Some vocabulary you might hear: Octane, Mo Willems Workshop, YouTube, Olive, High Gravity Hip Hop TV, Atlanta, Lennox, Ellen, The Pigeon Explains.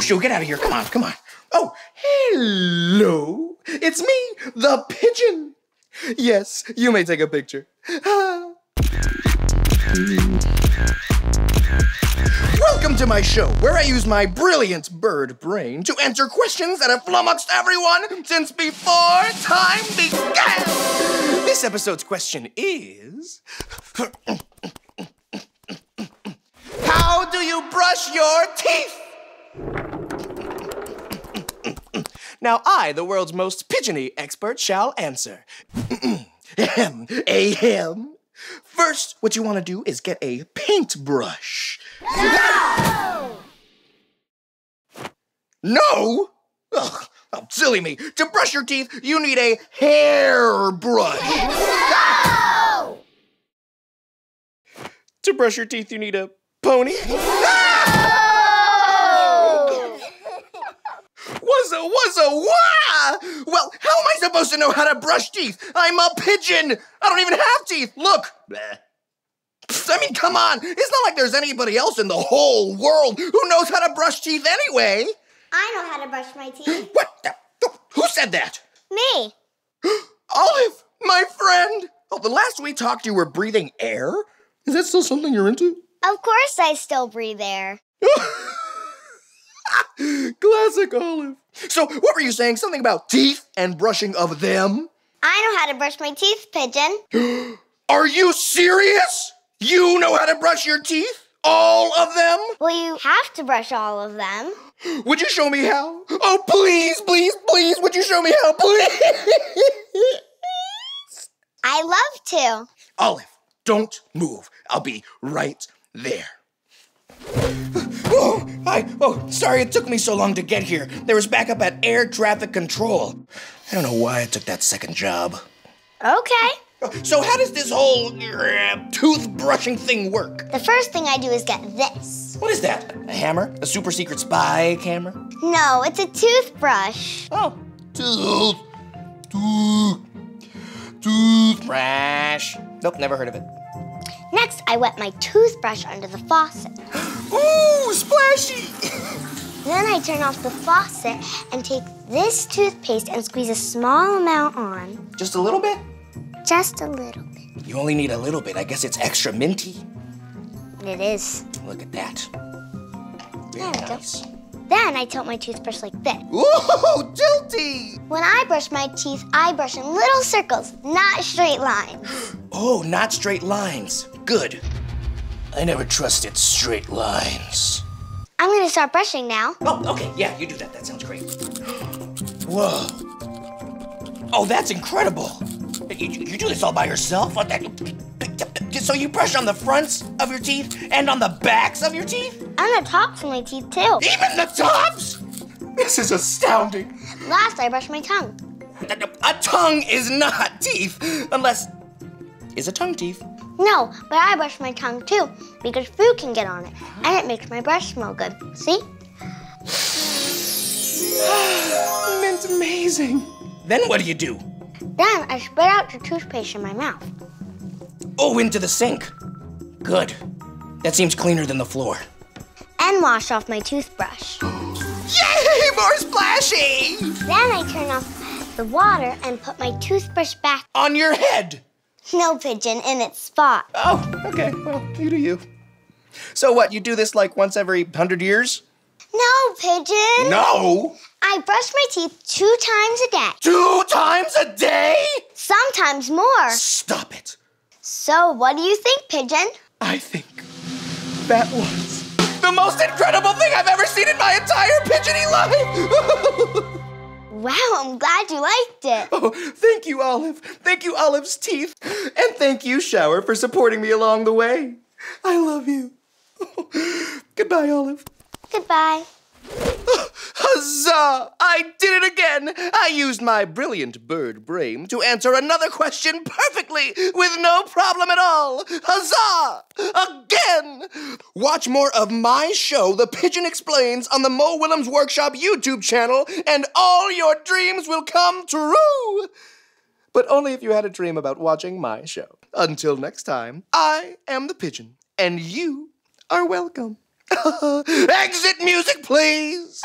Shoo, get out of here. Come on, come on. Oh, hello. It's me, the pigeon. Yes, you may take a picture. Welcome to my show, where I use my brilliant bird brain to answer questions that have flummoxed everyone since before time began. This episode's question is... How do you brush your teeth? Now I, the world's most pigeony expert, shall answer. Ahem. First, what you want to do is get a paintbrush. No! No? Ugh, oh, silly me. To brush your teeth, you need a hairbrush. No! To brush your teeth, you need a pony. No! Wah! Well, how am I supposed to know how to brush teeth? I'm a pigeon! I don't even have teeth! Look! Psst, I mean, come on! It's not like there's anybody else in the whole world who knows how to brush teeth anyway! I know how to brush my teeth. What the? Who said that? Me. Olive, my friend! Oh, the last we talked, you were breathing air? Is that still something you're into? Of course I still breathe air. Classic Olive. So, what were you saying? Something about teeth and brushing of them? I know how to brush my teeth, Pigeon. Are you serious? You know how to brush your teeth? All of them? Well, you have to brush all of them. Would you show me how? Oh, please, please, please, would you show me how, please? I love to. Olive, don't move. I'll be right there. Oh, hi. Oh, sorry it took me so long to get here. There was backup at air traffic control. I don't know why I took that second job. Okay. So how does this whole tooth brushing thing work? The first thing I do is get this. What is that? A hammer? A super secret spy camera? No, it's a toothbrush. Oh. Toothbrush. Nope, never heard of it. Next, I wet my toothbrush under the faucet. Ooh, splashy! Then I turn off the faucet and take this toothpaste and squeeze a small amount on. Just a little bit? Just a little bit. You only need a little bit. I guess it's extra minty. It is. Look at that. Very nice. Then I tilt my toothbrush like this. Ooh, tilty! When I brush my teeth, I brush in little circles, not straight lines. Oh, not straight lines. Good. I never trusted straight lines. I'm gonna start brushing now. Oh, okay, yeah, you do that. That sounds great. Whoa. Oh, that's incredible. You do this all by yourself? So you brush on the fronts of your teeth and on the backs of your teeth? And the tops of my teeth, too. Even the tops? This is astounding. Last, I brush my tongue. A tongue is not teeth, unless... Is a tongue teeth? No, but I brush my tongue, too, because food can get on it, and it makes my brush smell good. See? That's amazing. Then what do you do? Then I spit out the toothpaste in my mouth. Oh, into the sink. Good. That seems cleaner than the floor. And wash off my toothbrush. Yay, more splashing! Then I turn off the water and put my toothbrush back... On your head! No, Pigeon, in its spot. Oh, okay. Well, you do you. So what, you do this like once every 100 years? No, Pigeon. No? I brush my teeth 2 times a day. 2 times a day? Sometimes more. Stop it. So what do you think, Pigeon? I think that was the most incredible thing I've ever seen in my entire pigeony life. Wow, I'm glad you liked it. Oh, thank you, Olive. Thank you, Olive's teeth. And thank you, Shower, for supporting me along the way. I love you. Goodbye, Olive. Goodbye. Huzzah! I did it again! I used my brilliant bird brain to answer another question perfectly with no problem at all! Huzzah! Again! Watch more of my show, The Pigeon Explains, on the Mo Willems Workshop YouTube channel, and all your dreams will come true! But only if you had a dream about watching my show. Until next time, I am the pigeon, and you are welcome. Exit music, please.